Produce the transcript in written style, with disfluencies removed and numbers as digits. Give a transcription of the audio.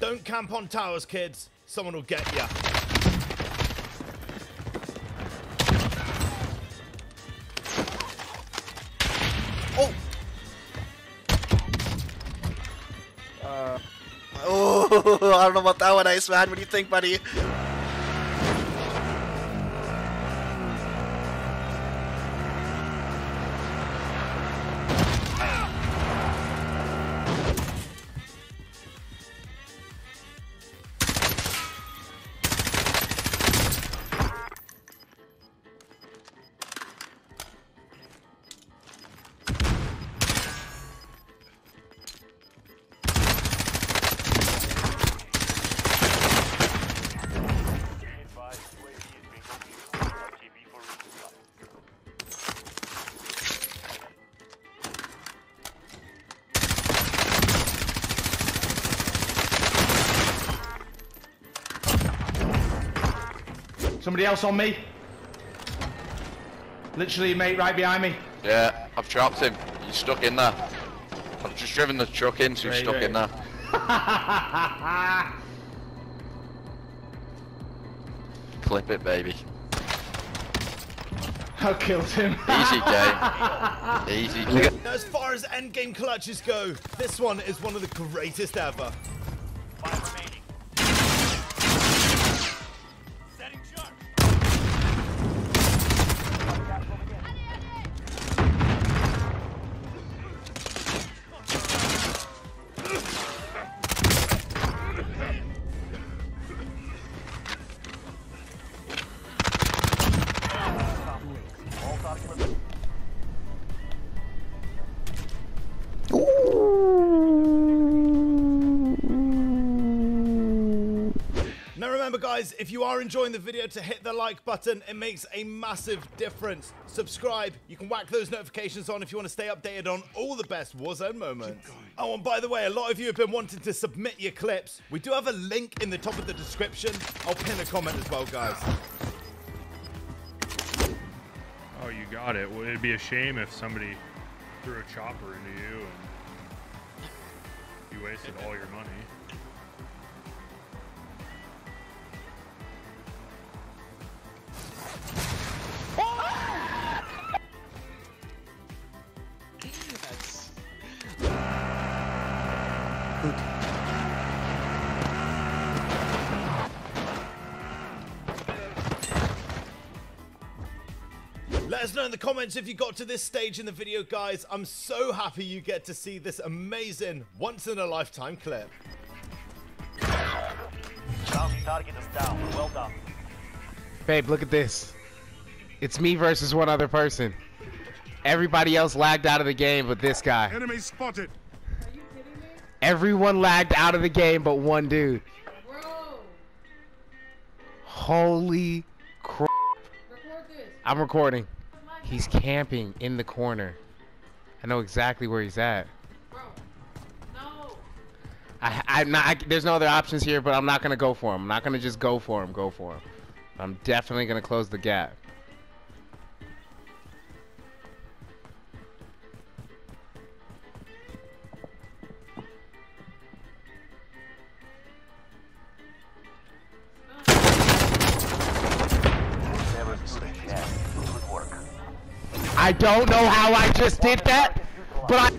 Don't camp on towers, kids. Someone will get ya. Oh! Oh, I don't know about that one, Ice Man. What do you think, buddy? Somebody else on me. Literally, mate, right behind me. Yeah, I've trapped him. He's stuck in there. I've just driven the truck in, so he's stuck in there. Clip it, baby. I killed him. Easy game. Easy game. Now, as far as endgame clutches go, this one is one of the greatest ever. Now remember guys, if you are enjoying the video, to hit the like button. It makes a massive difference. Subscribe, you can whack those notifications on if you want to stay updated on all the best Warzone moments. Oh, and by the way, a lot of you have been wanting to submit your clips. We do have a link in the top of the description. I'll pin a comment as well, guys. Oh, you got it. Well, it'd be a shame if somebody threw a chopper into you and you wasted all your money. Let us know in the comments if you got to this stage in the video, guys. I'm so happy you get to see this amazing once-in-a-lifetime clip. Target is down. Well done. Babe, look at this. It's me versus one other person. Everybody else lagged out of the game but this guy. Enemy spotted. Are you kidding me? Everyone lagged out of the game but one dude. Bro. Holy crap. Record this. I'm recording. He's camping in the corner. I know exactly where he's at. Bro, no. There's no other options here, but I'm not going to go for him. I'm not going to just go for him. I'm definitely going to close the gap. I don't know how I just did that, but I...